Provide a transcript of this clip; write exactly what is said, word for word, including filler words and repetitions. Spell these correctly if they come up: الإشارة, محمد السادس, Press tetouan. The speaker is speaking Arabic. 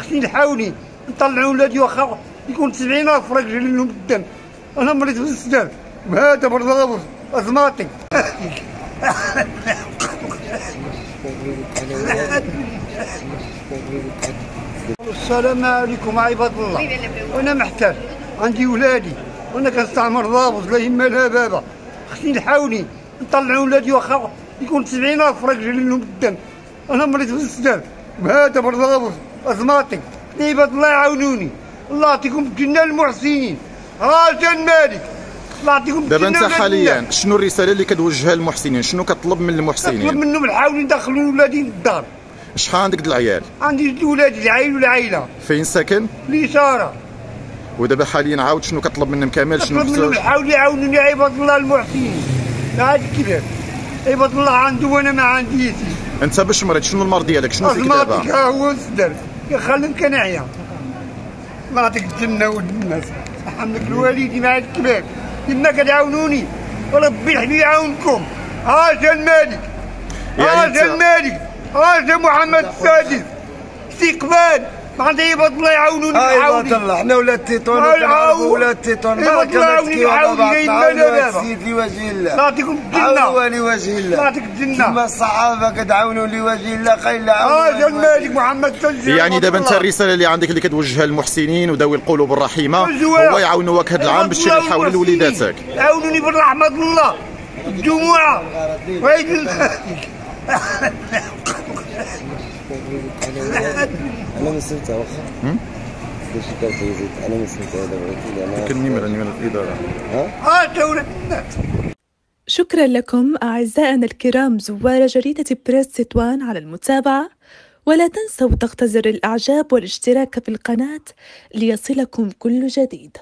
خصني نحاولي نطلع ولادي واخا يكون سبعين ألف فرق جري لهم الدم. انا مريض بالسدان بهذا بالضبط ازماطي. السلام عليكم عباد الله. انا محتاج، عندي ولادي وانا كنستعمر ضابط لا يهمها لها بابا. خصني نحاولي نطلع ولادي واخا يكون سبعين ألف فرق جري لهم الدم. انا مريض بالسدان بهذا بالضبط ازماطي. عباد الله يعاونوني، الله يعطيكم الجنه للمحسنين. راجل مالك الله يعطيكم الجنه. دابا انت حاليا شنو الرساله اللي كتوجهها للمحسنين؟ شنو كطلب من المحسنين؟ كطلب منهم يحاولوا يدخلوا ولادي للدار. شحال عندك د العيال؟ عندي ولادي العيل والعائله. فين ساكن؟ الإشارة. ودابا حاليا عاود شنو كطلب منهم كامل؟ شنو كطلب منهم؟ يحاولوا يعاونوني عباد الله المحسنين. هذا الكلام عباد الله عنده وانا ما عنديش. انت باش مريض شنو المرض ديالك؟ شنو فيك دابا؟ مرضك ها هو السدر كيخليني كنعيا. الله يعطيك الجنه ولد الناس. حملك الوالدين مع الكباب كما كتعاونوني، وربي الحبيب يعاونكم. هاجا الملك، هاجا الملك، هاجا محمد السادس، استقبال عند عباد الله يعاونوني. عباد الله حنا ولاد تيطوان، ولاد تيطوان بارك الله فيك يا سيدي لوجه الله. الله يعطيكم الجنه، عاونوا لوجه الله، الله يعطيك الجنه. كما الصحابه كتعاونوا لوجه الله خير. هاجا الملك محمد السادس. يعني دابا انت الرساله اللي عندك اللي كتوجهها للمحسنين وذوي القلوب الرحيمه هو يعاونوك هذا العام باش يحاولوا لوليداتك. عاونوني بالرحمه الله. الجمعه وعيد أنا ما سمعتها واخا. باش كارت اليزيد أنا ما سمعتها هذا ولكن أنا. كني من من الإدارة. ها؟ أه شكرا لكم أعزائنا الكرام زوار جريدة بريس تطوان على المتابعة، ولا تنسوا ضغط زر الإعجاب والاشتراك في القناة ليصلكم كل جديد.